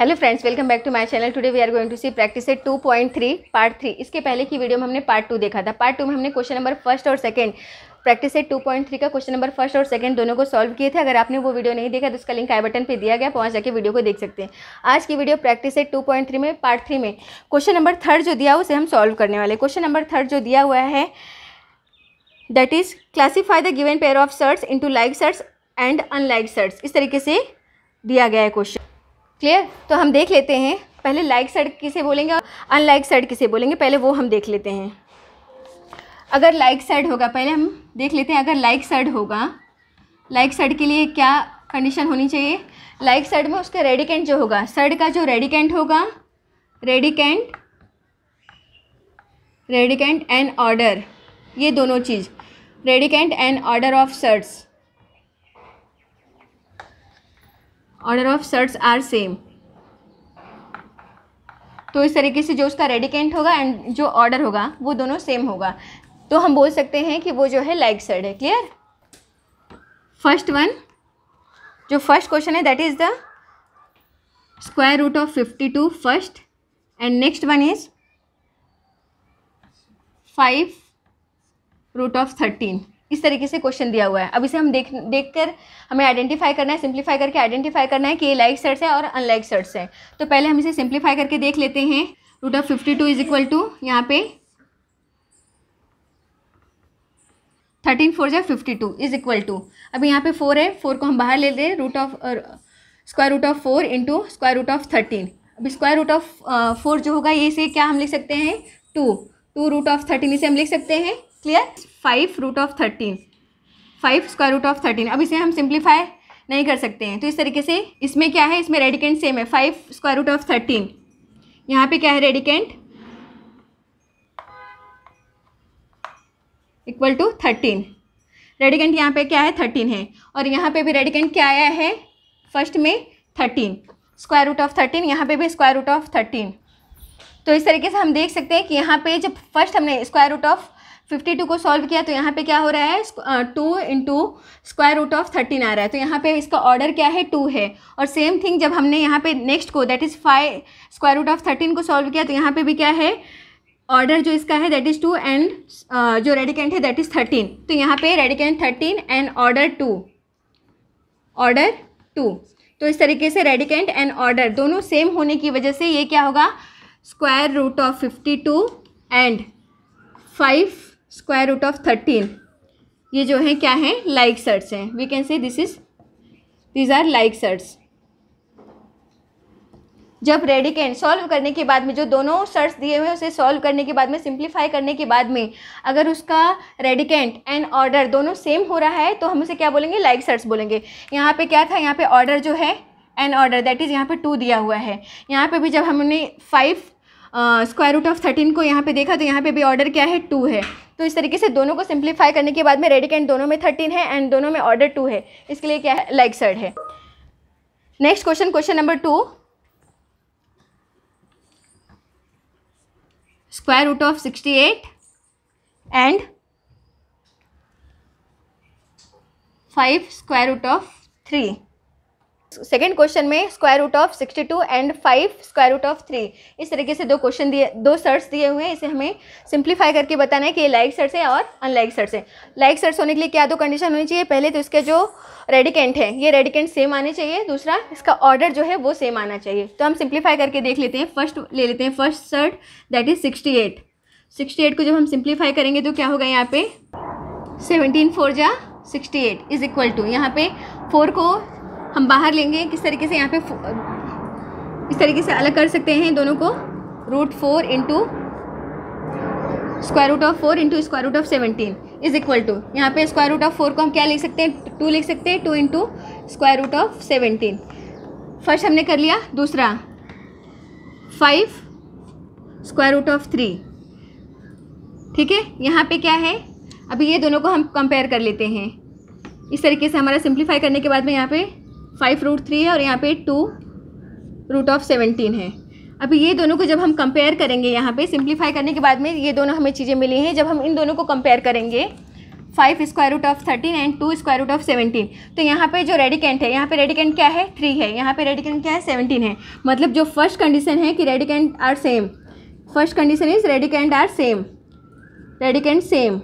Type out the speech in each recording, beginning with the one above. Hello friends, welcome back to my channel. Today we are going to see practice set 2.3 part 3। इसके पहले की video में हमने part 2 देखा था। पार्ट 2 में हमने क्वेश्चन नंबर फर्स्ट और सेकंड, प्रैक्टिस सेट 2.3 का क्वेश्चन नंबर फर्स्ट और सेकंड दोनों को सॉल्व किए थे। अगर आपने वो वीडियो नहीं देखा तो उसका लिंक आई बटन पे दिया गया, वहाँ जाके वीडियो को देख सकते हैं। आज की वीडियो प्रैक्टिस सेट 2.3 में पार्ट 3 में क्वेश्चन नंबर थर्ड जो दिया उसे हम सॉल्व करने वाले। क्वेश्चन नंबर थर्ड जो दिया हुआ है that is classify the given pair of surds into like surds and unlike surds, इस तरीके से दिया गया है क्वेश्चन। क्लियर, तो हम देख लेते हैं पहले लाइक शर्ट किसे बोलेंगे और अनलाइक शर्ट किसे बोलेंगे, पहले वो हम देख लेते हैं। अगर लाइक शर्ट होगा, पहले हम देख लेते हैं अगर लाइक शर्ट होगा, लाइक शर्ट के लिए क्या कंडीशन होनी चाहिए। लाइक शर्ट में उसका रेडिकेंट जो होगा, शर्ट का जो रेडिकेंट होगा, रेडिकेंट एंड ऑर्डर, ये दोनों चीज़, radicand and order of surds, order of surds are same. तो इस तरीके से जो उसका रेडिकेंट होगा एंड जो ऑर्डर होगा वो दोनों सेम होगा, तो हम बोल सकते हैं कि वो जो है लाइक शर्ट है। क्लियर, फर्स्ट वन जो फर्स्ट क्वेश्चन है that is the square root of 52 first, and next one is 5 root of 13। इस तरीके से क्वेश्चन दिया हुआ है। अब इसे हम देखकर हमें आइडेंटिफाई करना है, सिंप्लीफाई करके आइडेंटिफाई करना है कि ये लाइक शर्ट्स है और अनलाइक शर्ट्स है। तो पहले हम इसे सिंप्लीफाई करके देख लेते हैं। Root of 52 is equal to यहाँ पे 13 × 4 = 52 इज इक्वल टू, अब यहाँ पे 4 है, 4 को हम बाहर ले लें, root of square root of 4 × square root of 13। अब स्क्वायर रूट ऑफ 4 जो होगा ये से क्या हम लिख सकते हैं 2 √13, इसे हम लिख सकते हैं। Clear, 5 √13, 5 square root of 13। अब इसे हम सिंप्लीफाई नहीं कर सकते हैं, तो इस तरीके से इसमें क्या है, इसमें रेडिकेंट सेम है 5 स्क्वायर रूट ऑफ 13, यहाँ पे क्या है रेडिकेंट इक्वल टू 13, रेडिकेंट यहाँ पे क्या है 13 है, और यहाँ पे भी रेडिकेंट क्या आया है फर्स्ट में 13, स्क्वायर रूट ऑफ 13, यहाँ पे भी स्क्वायर रूट ऑफ 13। तो इस तरीके से हम देख सकते हैं कि यहाँ पे जब फर्स्ट हमने स्क्वायर रूट ऑफ 52 को सॉल्व किया तो यहाँ पे क्या हो रहा है 2 × स्क्वायर रूट ऑफ 13 आ रहा है, तो यहाँ पे इसका ऑर्डर क्या है 2 है। और सेम थिंग जब हमने यहाँ पे नेक्स्ट को that is 5 square root of 13 को सॉल्व किया तो यहाँ पे भी क्या है ऑर्डर जो इसका है दैट इज़ 2 एंड जो रेडिकेंट है दैट इज़ 13, तो यहाँ पे रेडिकेंट 13 एंड ऑर्डर 2, तो इस तरीके से रेडिकेंट एंड ऑर्डर दोनों सेम होने की वजह से ये क्या होगा square root of 52 and 5 square root of 13, ये जो है क्या है लाइक शर्ट्स हैं। We can say these are like surds. जब रेडिकेंट सॉल्व करने के बाद में जो दोनों शर्ट्स दिए हुए हैं उसे सॉल्व करने के बाद में, सिंप्लीफाई करने के बाद में अगर उसका रेडिकेंट एंड ऑर्डर दोनों सेम हो रहा है तो हम उसे क्या बोलेंगे लाइक शर्ट्स बोलेंगे। यहाँ पे क्या था, यहाँ पे ऑर्डर जो है एंड ऑर्डर दैट इज़ यहाँ पे 2 दिया हुआ है, यहाँ पे भी जब हमने 5 स्क्वायर रूट ऑफ 13 को यहाँ पे देखा तो यहाँ पे भी ऑर्डर क्या है 2 है। तो इस तरीके से दोनों को सिंप्लीफाई करने के बाद में रेडिकेंट दोनों में 13 है एंड दोनों में ऑर्डर 2 है, इसके लिए क्या है लाइक शर्ट है। Next question, question number 2, square root of 68 and 5 square root of 3। Second question में square root of 62 and 5 square root of 3, इस तरीके से दो शर्ट्स दिए हुए हैं। इसे हमें सिंप्लीफाई करके बताना है कि ये लाइक शर्ट्स है और अनलाइक शर्ट्स है। लाइक शर्ट्स होने के लिए क्या दो कंडीशन होनी चाहिए, पहले तो इसके जो रेडिकेंट है ये रेडिकेंट सेम आने चाहिए, दूसरा इसका ऑर्डर जो है वो सेम आना चाहिए। तो हम सिंप्लीफाई करके देख लेते हैं। फर्स्ट ले लेते हैं फर्स्ट शर्ट दैट इज 68, 68 को जब हम सिंप्लीफाई करेंगे तो क्या होगा यहाँ पे 17 × 4 = 68 इज इक्वल टू, यहाँ पे 4 को हम बाहर लेंगे, किस तरीके से यहाँ पे इस तरीके से अलग कर सकते हैं दोनों को, √4 × square root of 4 × square root of 17 is equal to, यहाँ पे स्क्वायर रूट ऑफ 4 को हम क्या लिख सकते हैं 2 लिख सकते हैं, 2 × स्क्वायर रूट ऑफ 17। फर्स्ट हमने कर लिया, दूसरा 5 स्क्वायर रूट ऑफ 3, ठीक है। यहाँ पे क्या है, अभी ये दोनों को हम कंपेयर कर लेते हैं, इस तरीके से हमारा सिंप्लीफाई करने के बाद में यहाँ पे 5√3 है और यहाँ पे 2 √17 है। अभी ये दोनों को जब हम कंपेयर करेंगे, यहाँ पे सिंप्लीफाई करने के बाद में ये दोनों हमें चीज़ें मिली हैं, जब हम इन दोनों को कंपेयर करेंगे 5 square root of 13 and 2 square root of 17। तो यहाँ पे जो रेडिकेंट है, यहाँ पे रेडिकेंट क्या है 3 है, यहाँ पे रेडिकेंट क्या है 17 है। मतलब जो फर्स्ट कंडीशन है कि radicand are same, first condition is radicand are same, radicand same,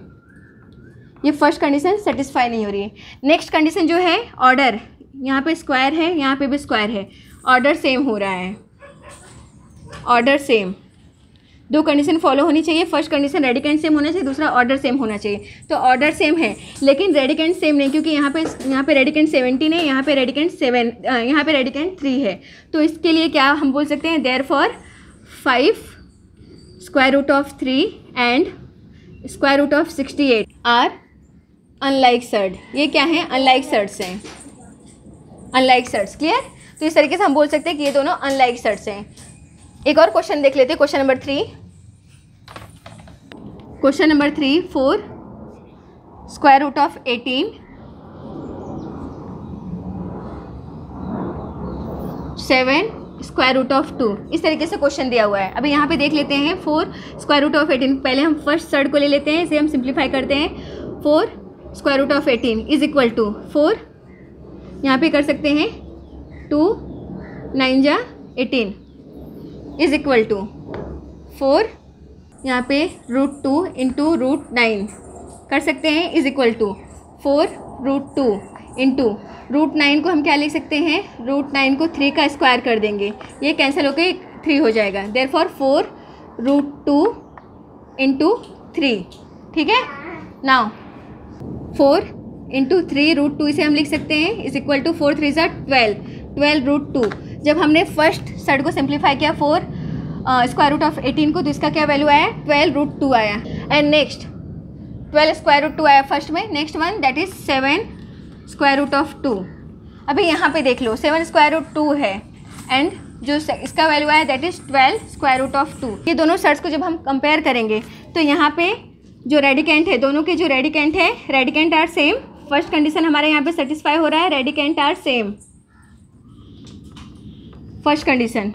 ये फर्स्ट कंडीशन सेटिस्फाई नहीं हो रही है। नेक्स्ट कंडीशन जो है ऑर्डर, यहाँ पे स्क्वायर है यहाँ पे भी स्क्वायर है, ऑर्डर सेम हो रहा है, ऑर्डर सेम। दो कंडीशन फॉलो होनी चाहिए, फर्स्ट कंडीशन रेडिकेंट सेम होना चाहिए, दूसरा ऑर्डर सेम होना चाहिए। तो ऑर्डर सेम है लेकिन रेडिकेंट सेम नहीं, क्योंकि यहाँ पे रेडिकेंट 17 है, यहाँ पे रेडिकेंट 7, यहाँ पे रेडिकेंट 3 है। तो इसके लिए क्या हम बोल सकते हैं, therefore 5 square root of 3 and square root of 68 are unlike surd. ये क्या है अनलाइक सर्ड्स हैं, अनलाइक सर्ड्स, क्लियर। तो इस तरीके से हम बोल सकते हैं कि ये दोनों अनलाइक सर्ड्स हैं। एक और क्वेश्चन देख लेते हैं, question number 3, question number 3, 4 square root of 18, 7 square root of 2, इस तरीके से क्वेश्चन दिया हुआ है। अभी यहाँ पे देख लेते हैं 4 स्क्वायर रूट ऑफ 18, पहले हम फर्स्ट सर्ड को ले लेते हैं, इसे हम सिंप्लीफाई करते हैं। 4 square root of 18 is equal to 4, यहाँ पे कर सकते हैं 2 9 जा 18 इज इक्वल टू 4, यहाँ पे रूट 2 इंटू रूट 9 कर सकते हैं, is equal to 4 root 2 into root 9 को हम क्या लिख सकते हैं, रूट 9 को 3 का स्क्वायर कर देंगे, ये कैंसिल होकर 3 हो जाएगा। देयरफॉर 4 रूट 2 इंटू 3, ठीक है। नाउ 4 इंटू 3 रूट 2 इसे हम लिख सकते हैं, इज इक्वल टू 4 3 जा 12 रूट 2। जब हमने फर्स्ट सर्ड को सिंप्लीफाई किया 4 स्क्वायर रूट ऑफ 18 को, तो इसका क्या वैल्यू आया 12 रूट 2 आया। एंड नेक्स्ट 12 स्क्वायर रूट 2 आया फर्स्ट में, next one that is 7 square root of 2। अभी यहाँ पे देख लो 7 स्क्वायर रूट 2 है एंड जो इसका वैल्यू आया that is 12 square root of 2। ये दोनों सर्ड्स को जब हम कंपेयर करेंगे तो यहाँ पे जो रेडिकेंट है, दोनों के जो रेडिकेंट है, radicand are same, first condition हमारे यहाँ पे सेटिस्फाई हो रहा है, radicand are same, first condition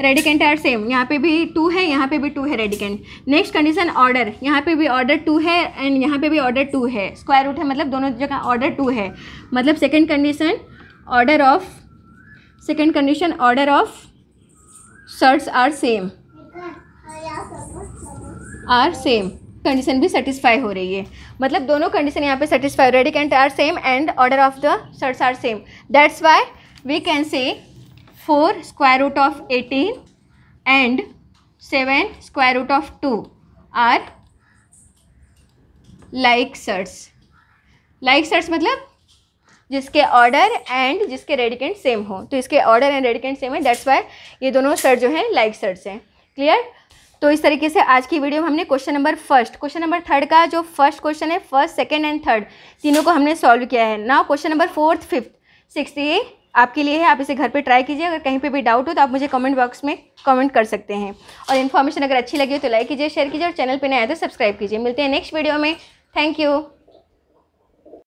radicand are same, यहाँ पे भी 2 है यहाँ पे भी 2 है रेडिकेंट। नेक्स्ट कंडीशन ऑर्डर, यहाँ पे भी ऑर्डर 2 है एंड यहाँ पे भी ऑर्डर 2 है, स्क्वायर रूट है मतलब दोनों जगह ऑर्डर 2 है। मतलब second condition order of, second condition order of surds are same, are same condition भी सेटिस्फाई हो रही है। मतलब दोनों कंडीशन यहाँ पे satisfy, radicand are same and order of the surds are same. That's why we can say 4 square root of 18 and 7 square root of 2 are like surds. Like surds मतलब जिसके ऑर्डर एंड जिसके radicand same हो, तो इसके order and radicand same है, that's why ये दोनों surd जो हैं लाइक सर्ड्स हैं, क्लियर। तो इस तरीके से आज की वीडियो में हमने question number first, question number third का जो फर्स्ट क्वेश्चन है, फर्स्ट सेकेंड एंड थर्ड तीनों को हमने सॉल्व किया है। Now question number 4th 5th 6th ये आपके लिए है, आप इसे घर पे ट्राई कीजिए। अगर कहीं पे भी डाउट हो तो आप मुझे कमेंट बॉक्स में कमेंट कर सकते हैं। और इन्फॉर्मेशन अगर अच्छी लगी हो तो लाइक कीजिए, शेयर कीजिए और चैनल पे नए आए तो सब्सक्राइब कीजिए। मिलते हैं नेक्स्ट वीडियो में, थैंक यू।